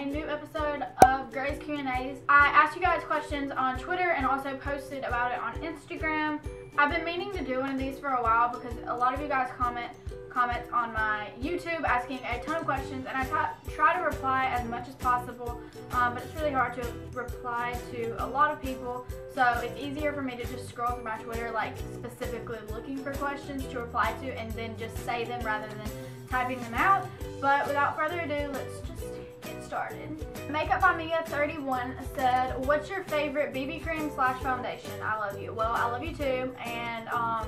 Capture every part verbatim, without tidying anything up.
a new episode of Gray's Q and As. I asked you guys questions on Twitter and also posted about it on Instagram. I've been meaning to do one of these for a while because a lot of you guys comment comments on my YouTube asking a ton of questions, and I try to reply as much as possible, um, but it's really hard to reply to a lot of people, so it's easier for me to just scroll through my Twitter, like specifically looking for questions to reply to and then just say them rather than typing them out. But without further ado, let's just get started. Makeup by Mia thirty-one said, what's your favorite B B cream slash foundation? I love you. Well, I love you too, and um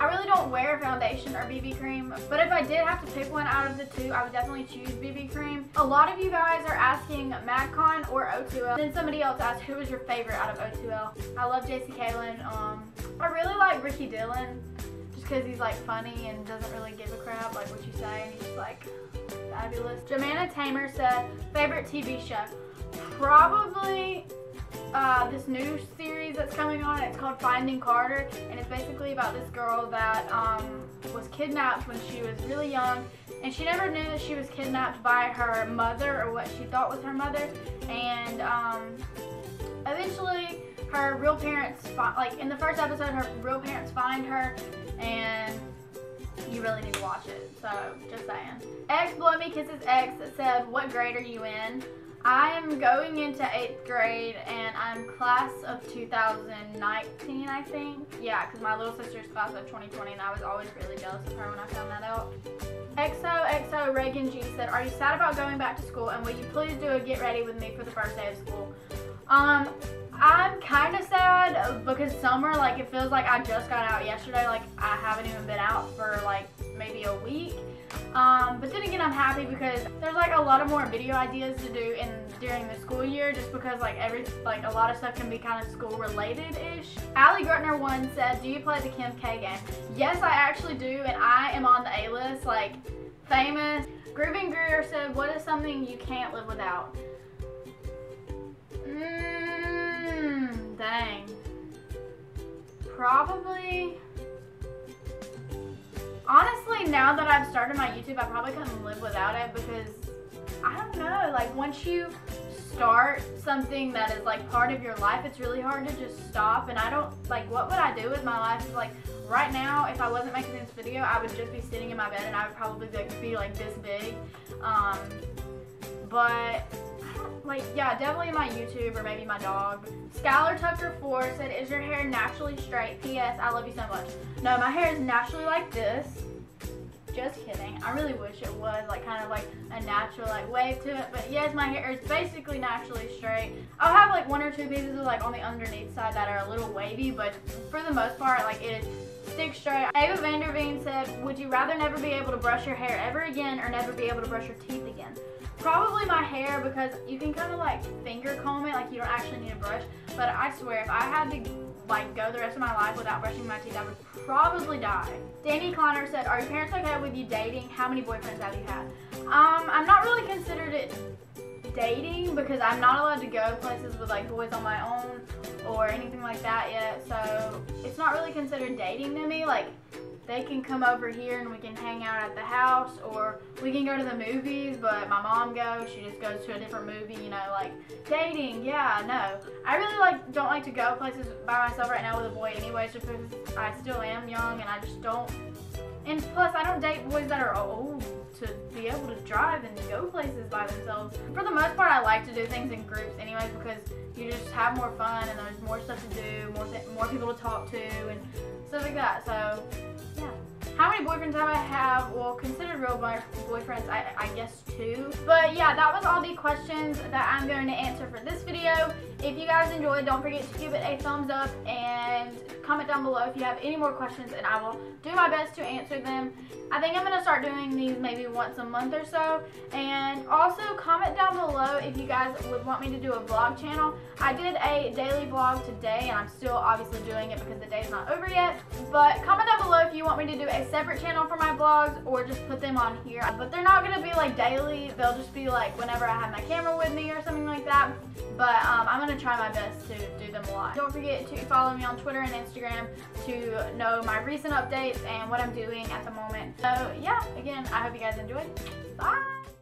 I really don't wear foundation or B B cream, but if I did have to pick one out of the two, I would definitely choose B B cream. A lot of you guys are asking MadCon or O two L. Then somebody else asked, who is your favorite out of O two L? I love J C Kalen. Um, I really like Ricky Dillon, just because he's like funny and doesn't really give a crap like what you say, and he's just like fabulous. Jamana Tamer said, favorite T V show? Probably Uh, this new series that's coming on. It's called Finding Carter, and it's basically about this girl that um, was kidnapped when she was really young, and she never knew that she was kidnapped by her mother, or what she thought was her mother, and um, eventually her real parents, like in the first episode, her real parents find her, and you really need to watch it, so just saying. X Blow Me Kisses X said, what grade are you in? I am going into eighth grade, and I'm class of two thousand nineteen, I think. Yeah, because my little sister's class of twenty twenty, and I was always really jealous of her when I found that out. X O X O Reagan G said, are you sad about going back to school, and will you please do a get ready with me for the first day of school? Um, I'm kind of sad because summer, like, it feels like I just got out yesterday. Like, I haven't even been out for, like, maybe a week. Um, but then again, I'm happy because there's like a lot of more video ideas to do in during the school year, just because like every like a lot of stuff can be kind of school related ish. Allie Grutner one said, do you play the Kim K game? Yes, I actually do, and I am on the A list, like famous. Grooving Greer said, what is something you can't live without? Mmm, dang. Probably. Honestly, now that I've started my YouTube, I probably couldn't live without it because, I don't know, like once you start something that is like part of your life, it's really hard to just stop, and I don't, like what would I do with my life? Is like right now, if I wasn't making this video, I would just be sitting in my bed and I would probably like, be like this big, um, but like yeah, definitely my YouTube or maybe my dog. Skyler Tucker four said, is your hair naturally straight? P S I love you so much. No, my hair is naturally like this. Just kidding. I really wish it was like kind of like a natural like wave to it, but yes, my hair is basically naturally straight. I'll have like one or two pieces of like on the underneath side that are a little wavy, but for the most part, like it is stick straight. Ava Vanderveen said, would you rather never be able to brush your hair ever again or never be able to brush your teeth again? Probably my hair, because you can kind of like finger comb it, like you don't actually need a brush, but I swear if I had to like go the rest of my life without brushing my teeth, I would probably die. Danny Connor said, are your parents okay with you dating? How many boyfriends have you had? Um, I'm not really considered it dating because I'm not allowed to go places with like boys on my own or anything like that yet, so it's not really considered dating to me. Like, they can come over here and we can hang out at the house, or we can go to the movies, but my mom goes, she just goes to a different movie, you know, like dating, yeah, no. I really like don't like to go places by myself right now with a boy anyways, just because I still am young and I just don't, and plus I don't date boys that are old to be able to drive and go places by themselves. For the most part, I like to do things in groups anyways because you just have more fun and there's more stuff to do, more, th more people to talk to and stuff like that, so. How many boyfriends have I have? Well, considered real boyfriends, I, I guess two. But yeah, that was all the questions that I'm going to answer for this video. If you guys enjoyed, don't forget to give it a thumbs up and comment down below if you have any more questions, and I will do my best to answer them. I think I'm going to start doing these maybe once a month or so. And also comment down below if you guys would want me to do a vlog channel. I did a daily vlog today, and I'm still obviously doing it because the day is not over yet. But comment down below if you want me to do a separate channel for my vlogs or just put them on here. But they're not going to be like daily. They'll just be like whenever I have my camera with me or something like that. But um, I'm going to try my best to do them a lot. Don't forget to follow me on Twitter and Instagram to know my recent updates and what I'm doing at the moment. So yeah, again, I hope you guys enjoyed. Bye!